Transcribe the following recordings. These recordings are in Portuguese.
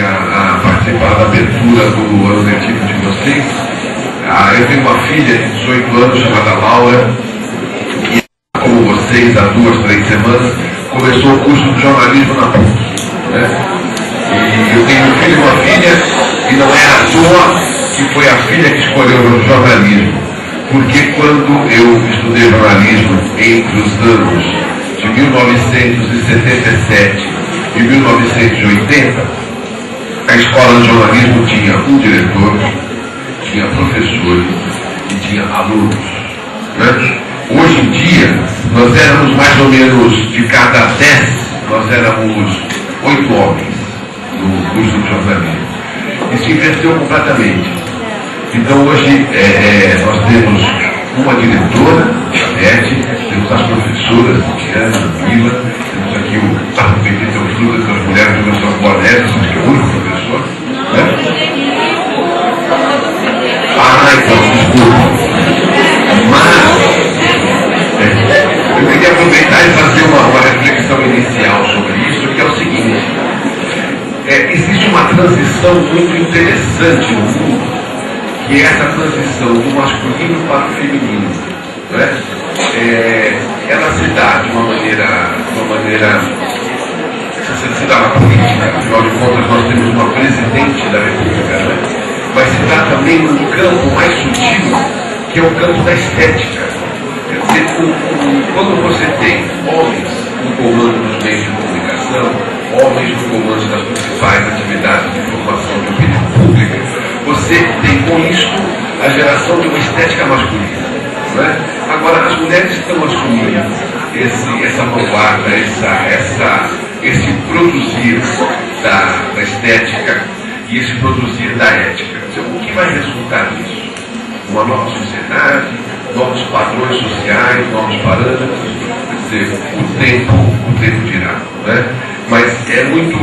a participar da abertura do ano letivo de vocês. Eu tenho uma filha de 18 anos chamada Laura, e como vocês, há 2, 3 semanas, começou o curso de jornalismo na PUC, né? E eu tenho um filho e uma filha, e não é à toa que foi a filha que escolheu o jornalismo, porque quando eu estudei jornalismo entre os anos de 1977 e 1980, a escola de jornalismo tinha um diretor, tinha professores e tinha alunos, né? Hoje em dia, nós éramos mais ou menos, de cada 10, nós éramos 8 homens no curso de jornalismo. Isso inverteu completamente. Então hoje nós temos uma diretora, a Fiat, temos as professoras, Tiana, Vila, temos aqui o Tarro Pedrico, das mulheres, o professor Bornev, que é o único professor, né? Então, desculpa. Mas eu queria aproveitar e fazer uma reflexão inicial sobre isso, que é o seguinte. Existe uma transição muito interessante no mundo, que é essa transição do masculino para o feminino, né? Ela se dá de uma maneira, se dá na política, afinal de contas nós temos uma presidente da República, né? Mas se dá também num campo mais sutil, que é o campo da estética. Quer dizer, quando você tem homens no comando dos meios de comunicação, homens no comando das principais atividades de formação de opinião pública, você tem com isto a geração de uma estética masculina, né? Agora, as mulheres estão assumindo essa vanguarda, esse produzir da estética e esse produzir da ética. Então, o que vai resultar disso? Uma nova sociedade, novos padrões sociais, novos parâmetros, quer dizer, o tempo dirá, né? Mas é muito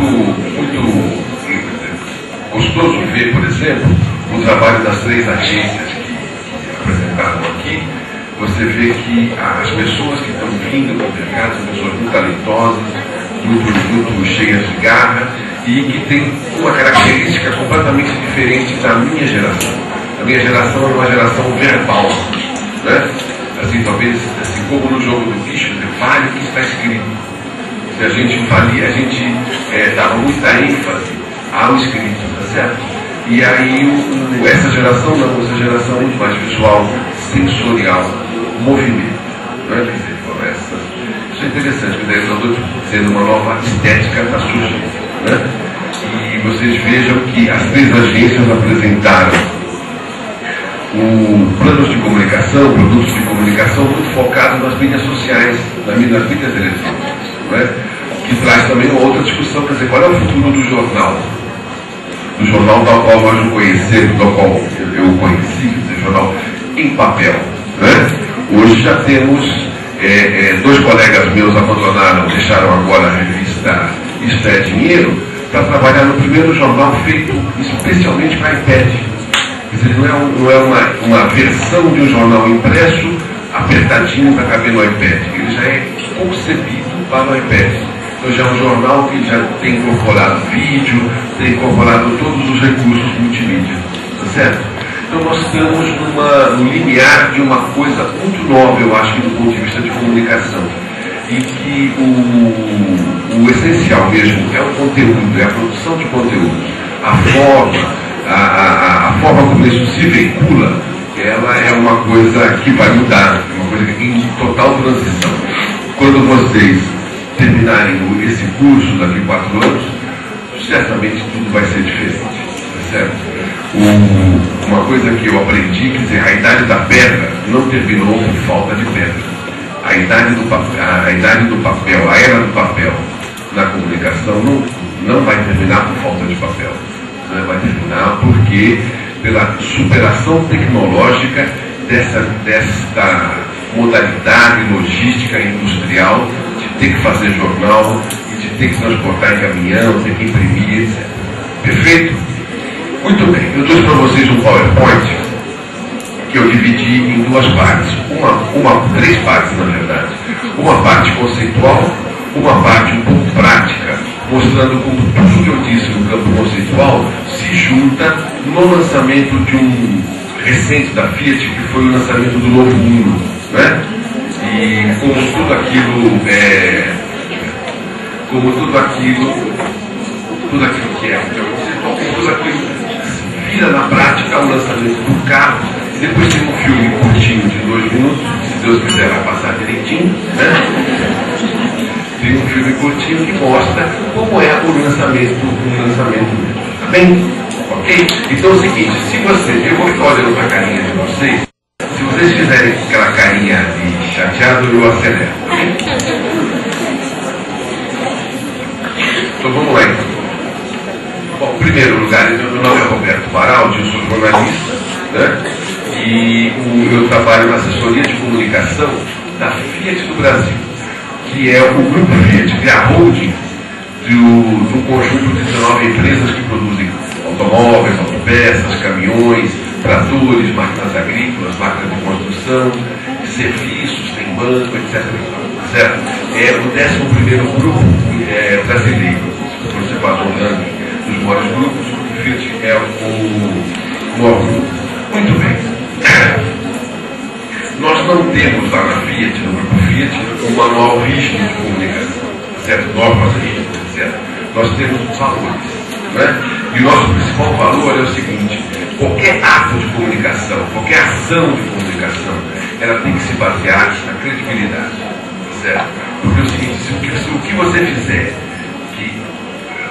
gostoso ver, por exemplo, o trabalho das 3 agências que apresentaram aqui. Você vê que as pessoas que estão vindo para o mercado são pessoas muito talentosas, muito cheias de garra, e que tem uma característica completamente diferente da minha geração. A minha geração é uma geração verbal, né? Assim, talvez, assim como no jogo do bicho, vale o que está escrito. Se a gente valia, a gente dava muita ênfase ao escrito, tá certo? E aí essa geração não, essa geração é muito mais visual, sensorial, movimento, não é? Isso é interessante, porque daí nós estamos sendo uma nova estética da surgindo, né? E vocês vejam que as 3 agências apresentaram planos de comunicação, produtos de comunicação muito focados nas mídias sociais, nas mídias eletrônicas, não é? Que traz também uma outra discussão, quer dizer, qual é o futuro do jornal? Do jornal da qual nós o conhecemos, do qual eu conheci, do jornal em papel, né? Hoje já temos 2 colegas meus abandonaram, deixaram agora a revista Isto é Dinheiro, para trabalhar no primeiro jornal feito especialmente para iPad. Quer dizer, não é uma versão de um jornal impresso apertadinho para caber no iPad. Ele já é concebido para o iPad. Então já é um jornal que já tem incorporado vídeo, tem incorporado todos os recursos multimídia, tá certo? Então nós estamos no limiar de uma coisa muito nova, eu acho, do ponto de vista de comunicação, e que o essencial mesmo é o conteúdo, é a produção de conteúdo. A forma, a forma como isso se veicula, ela é uma coisa que vai mudar, é uma coisa em total transição. Quando vocês terminarem esse curso daqui a 4 anos, certamente tudo vai ser diferente, certo? Uma coisa que eu aprendi, quer dizer, a idade da pedra não terminou por falta de pedra. A idade do papel, a era do papel na comunicação não vai terminar por falta de papel. Não vai terminar porque pela superação tecnológica desta modalidade logística industrial, de ter que fazer jornal, e de ter que transportar em caminhão, ter que imprimir, etc. Perfeito? Muito bem, eu trouxe para vocês um PowerPoint que eu dividi em 2 partes. 3 partes, na verdade. Uma parte conceitual, uma parte um pouco prática mostrando como tudo que eu disse no campo conceitual se junta no lançamento de um recente da Fiat, que foi o lançamento do Novo Mundo, né? E como tudo aquilo que é o campo conceitual, tudo aquilo que vira na prática o lançamento do carro, e depois tem um filme curtinho de 2 minutos, se Deus quiser vai passar direitinho, né? Tem um filme curtinho que mostra como é o lançamento mesmo. Tá bem? Ok? Então é o seguinte, se você... Eu vou ficar olhando pra carinha de vocês. Se vocês fizerem aquela carinha de chateado, eu acelero. Então vamos lá. Bom, em primeiro lugar, meu nome é Roberto Baraldi, eu sou jornalista, né? E eu trabalho na assessoria de comunicação da Fiat do Brasil, que é o grupo Fiat, que é a holding do conjunto de 19 empresas que produzem automóveis, autopeças, caminhões, tratores, máquinas agrícolas, máquinas de construção, serviços, tem banco, etc. Certo? É o 11º grupo brasileiro, por ser padronando dos maiores grupos, o Fiat é o maior grupo. Muito bem. Nós não temos lá na Fiat, no grupo Fiat, um manual rígido de comunicação, certo? Normas rígidas, certo? Nós temos valores, né? E o nosso principal valor é o seguinte: qualquer ato de comunicação, qualquer ação de comunicação, ela tem que se basear na credibilidade, certo? Porque é o seguinte, se o que você fizer que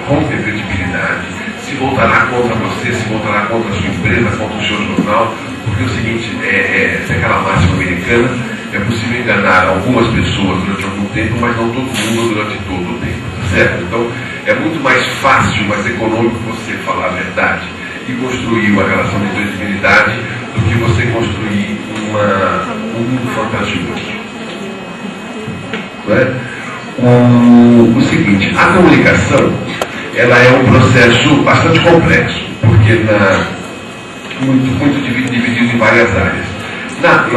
rompe a credibilidade, se voltará contra você, se voltará contra a sua empresa, contra o seu jornal. Porque é o seguinte, é aquela máxima americana, é possível enganar algumas pessoas durante algum tempo, mas não todo mundo durante todo o tempo, certo? Então, é muito mais fácil, mais econômico você falar a verdade e construir uma relação de credibilidade do que você construir um mundo fantasioso, não é? O seguinte, a comunicação, ela é um processo bastante complexo, porque muito dividido em várias áreas. Na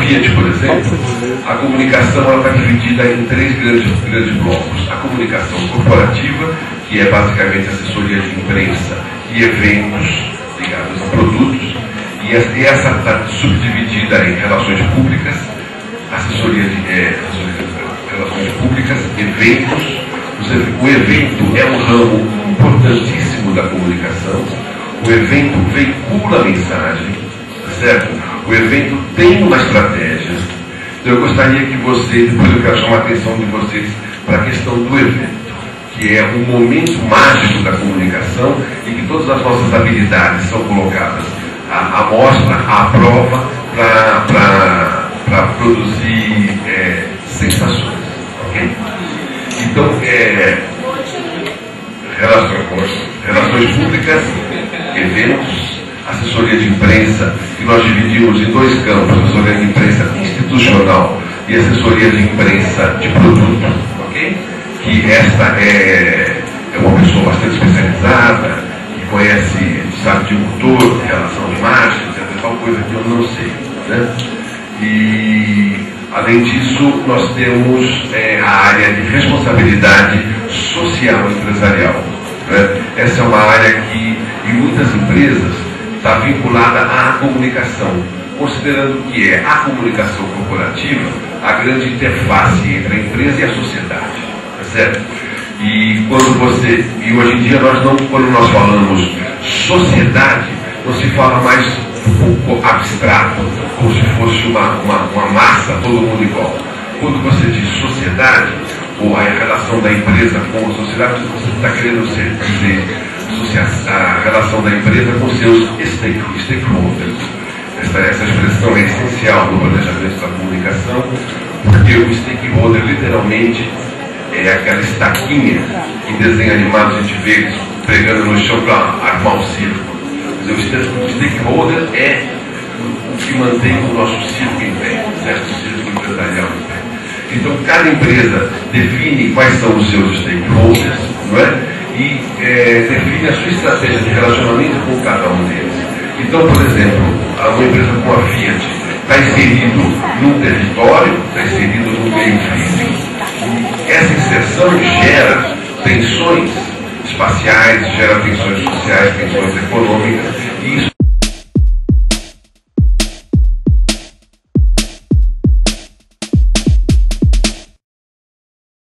Fiat, por exemplo, a comunicação está dividida em 3 grandes blocos. A comunicação corporativa, que é basicamente assessoria de imprensa e eventos ligados a produtos, e essa está subdividida em relações públicas, relações públicas, eventos. O evento é um ramo importantíssimo da comunicação. O evento veicula a mensagem, certo? O evento tem uma estratégia. Então eu gostaria que vocês, depois eu quero chamar a atenção de vocês para a questão do evento, que é um momento mágico da comunicação e que todas as nossas habilidades são colocadas à mostra, à prova, para produzir sensações, ok? Então, relações públicas, eventos, assessoria de imprensa, que nós dividimos em 2 campos, assessoria de imprensa institucional e assessoria de imprensa de produto, ok? Que esta é uma pessoa bastante especializada, que conhece, sabe de motor, relação de marcha, etc, tal coisa que eu não sei, né? E, além disso, nós temos a área de responsabilidade social empresarial, né? Essa é uma área que, em muitas empresas, está vinculada à comunicação, considerando que é a comunicação corporativa a grande interface entre a empresa e a sociedade, tá certo? E hoje em dia, quando nós falamos sociedade, não se fala mais abstrato, como se fosse uma massa, todo mundo igual. Quando você diz sociedade, ou a relação da empresa com a sociedade, você está querendo dizer a relação da empresa com seus stakeholders. Essa expressão é essencial no planejamento da comunicação, porque o stakeholder literalmente é aquela estaquinha que em desenho animado a gente vê pregando no chão para armar um circo. O stakeholder é o que mantém o nosso circo em pé, certo? O circo empresarial em pé. Então, cada empresa define quais são os seus stakeholders, não é? E define a sua estratégia de relacionamento com cada um deles. Então, por exemplo, uma empresa como a Fiat está inserido num território, está inserido num meio físico. Essa inserção gera tensões espaciais, gera tensões sociais, tensões econômicas, e isso